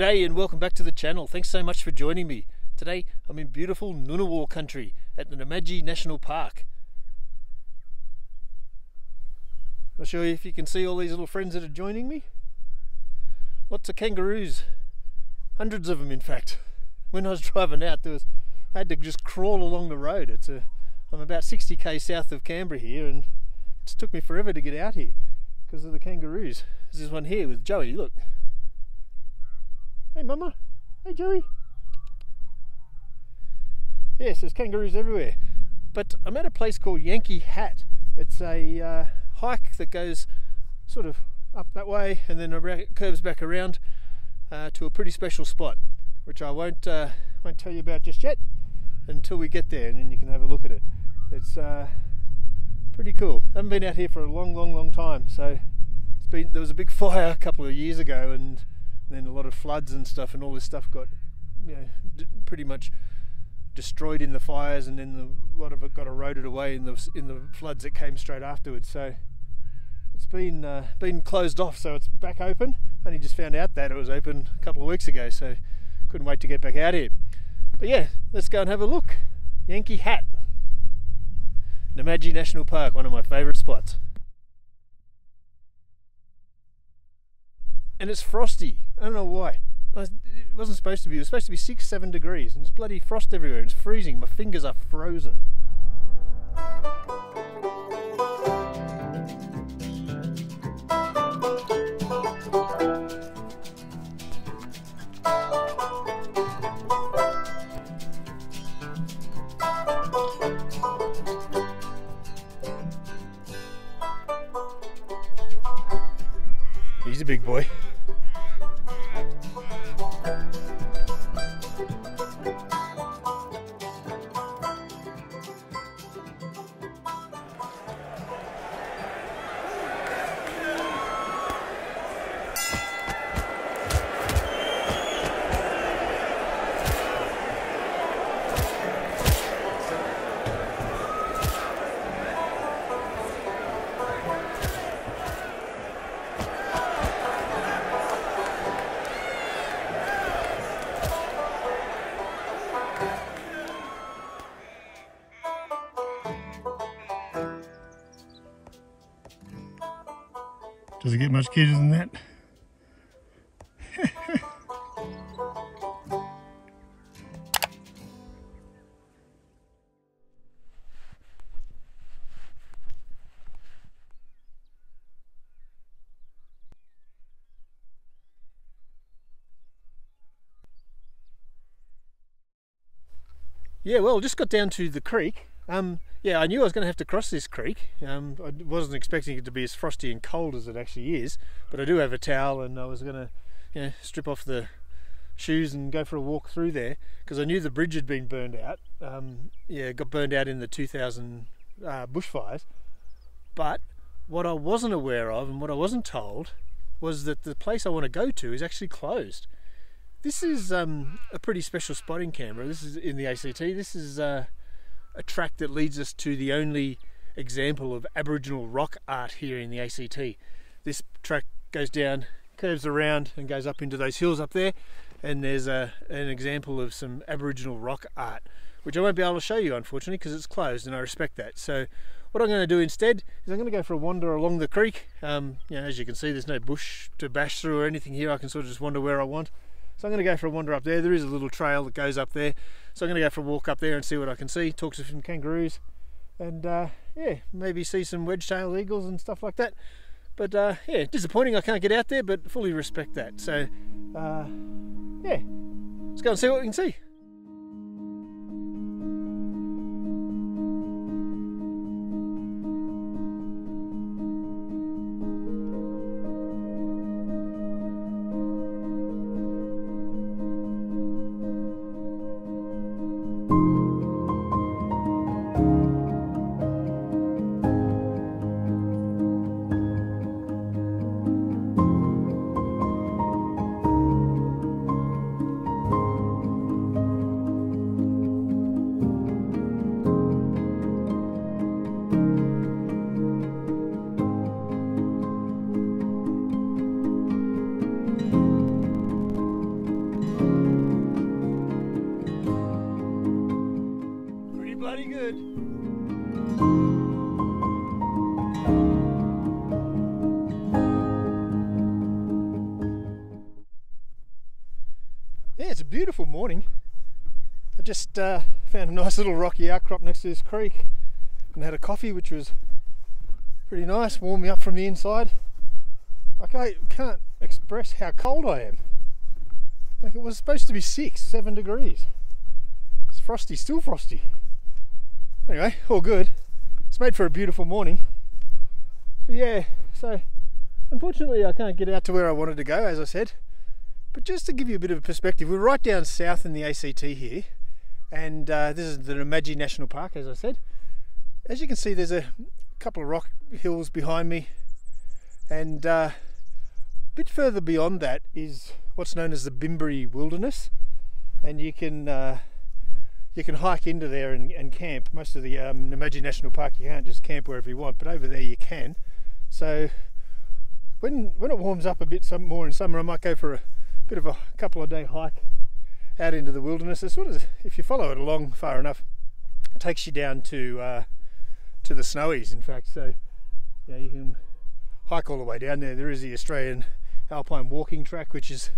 G'day and welcome back to the channel. Thanks so much for joining me. Today I'm in beautiful Ngunnawal country at the Namadgi National Park. Not sure if you can see all these little friends that are joining me. Lots of kangaroos, hundreds of them in fact. When I was driving out, I had to just crawl along the road. I'm about 60k south of Canberra here, and it just took me forever to get out here because of the kangaroos. There's this one here with Joey, look. Hey mama, hey Joey. Yes, there's kangaroos everywhere. But I'm at a place called Yankee Hat. It's a hike that goes sort of up that way and then curves back around to a pretty special spot, which I won't tell you about just yet until we get there, and then you can have a look at it. It's pretty cool. I haven't been out here for a long time, so there was a big fire a couple of years ago, and then a lot of floods and stuff, and all this stuff got, you know, pretty much destroyed in the fires, and then a lot of it got eroded away in the floods that came straight afterwards. So it's been closed off, so it's back open. Only just found out that it was open a couple of weeks ago, so couldn't wait to get back out here. But yeah, let's go and have a look. Yankee Hat, Namadgi National Park, one of my favourite spots. And it's frosty. I don't know why. It wasn't supposed to be. It was supposed to be 6-7 degrees, and it's bloody frost everywhere. It's freezing. My fingers are frozen. He's a big boy. Does it get much cuter than that? Yeah, well, just got down to the creek. Yeah, I knew I was going to have to cross this creek. I wasn't expecting it to be as frosty and cold as it actually is, but I do have a towel, and I was going to, you know, strip off the shoes and go for a walk through there because I knew the bridge had been burned out. Yeah, it got burned out in the 2000 bushfires. But what I wasn't aware of and what I wasn't told was that the place I want to go to is actually closed. This is a pretty special spot in Canberra. This is in the ACT. This is a track that leads us to the only example of Aboriginal rock art here in the ACT. This track goes down, curves around, and goes up into those hills up there, and there's an example of some Aboriginal rock art, which I won't be able to show you, unfortunately, because it's closed, and I respect that. So what I'm going to do instead is I'm going to go for a wander along the creek. You know, as you can see, there's no bush to bash through or anything here. I can sort of just wander where I want. So I'm going to go for a wander up there. There is a little trail that goes up there. So I'm going to go for a walk up there and see what I can see. Talk to some kangaroos, and yeah, maybe see some wedge-tailed eagles and stuff like that. But yeah, disappointing I can't get out there, but fully respect that. So yeah, let's go and see what we can see. bloody good. Yeah, it's a beautiful morning. I just found a nice little rocky outcrop next to this creek and had a coffee, which was pretty nice, warmed me up from the inside. Like, I can't express how cold I am. Like, it was supposed to be 6, 7 degrees. It's frosty, still frosty. Anyway, all good. It's made for a beautiful morning. But yeah, so unfortunately I can't get out to where I wanted to go, as I said. But just to give you a bit of a perspective, we're right down south in the ACT here. And this is the Namadgi National Park, as I said. As you can see, there's a couple of rock hills behind me. And a bit further beyond that is what's known as the Bimberi Wilderness, and you can hike into there and camp. Most of the Namadgi National Park you can't just camp wherever you want, but over there you can. So when it warms up a bit more in summer, I might go for a bit of a couple of day hike out into the wilderness. It sort of, if you follow it along far enough, it takes you down to the snowies, in fact. So yeah, you can hike all the way down there. There is the Australian Alpine walking track, which is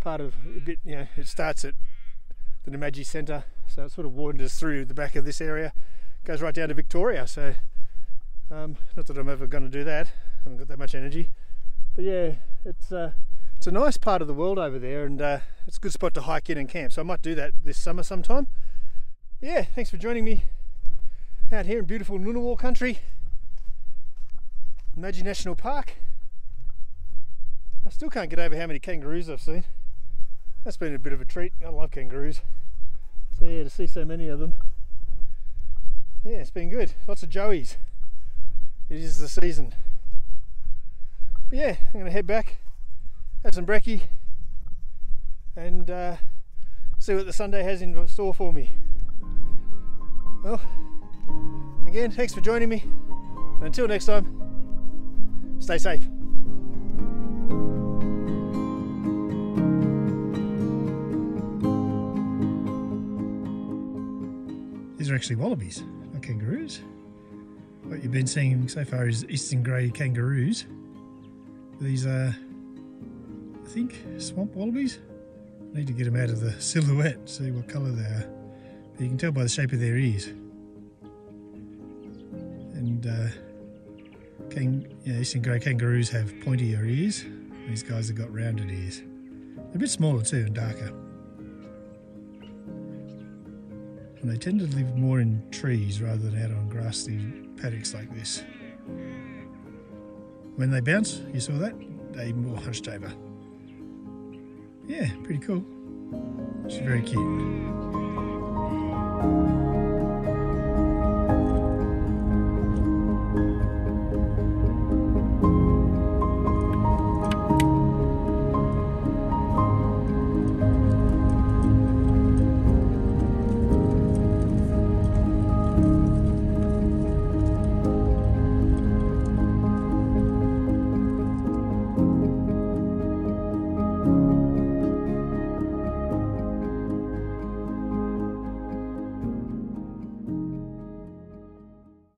part of a bit, you know, it starts at the Namadgi Centre, so it sort of wanders through the back of this area, goes right down to Victoria. So not that I'm ever going to do that, I haven't got that much energy, but yeah, it's a nice part of the world over there, and it's a good spot to hike in and camp, so I might do that this summer sometime. But yeah, thanks for joining me out here in beautiful Ngunnawal country, Namadgi National Park. I still can't get over how many kangaroos I've seen. That's been a bit of a treat. I love kangaroos. So yeah, to see so many of them. Yeah, it's been good. Lots of joeys. It is the season. But yeah, I'm going to head back, have some brekkie, and see what the Sunday has in store for me. Well, again, thanks for joining me. And until next time, stay safe. These are actually wallabies, not kangaroos. What you've been seeing so far is eastern grey kangaroos. These are, I think, swamp wallabies. I need to get them out of the silhouette, see what colour they are. But you can tell by the shape of their ears. And eastern grey kangaroos have pointier ears. These guys have got rounded ears. They're a bit smaller too and darker. And they tend to live more in trees rather than out on grassy paddocks like this. When they bounce, you saw that, they're more hunched over. Yeah, pretty cool. She's very cute.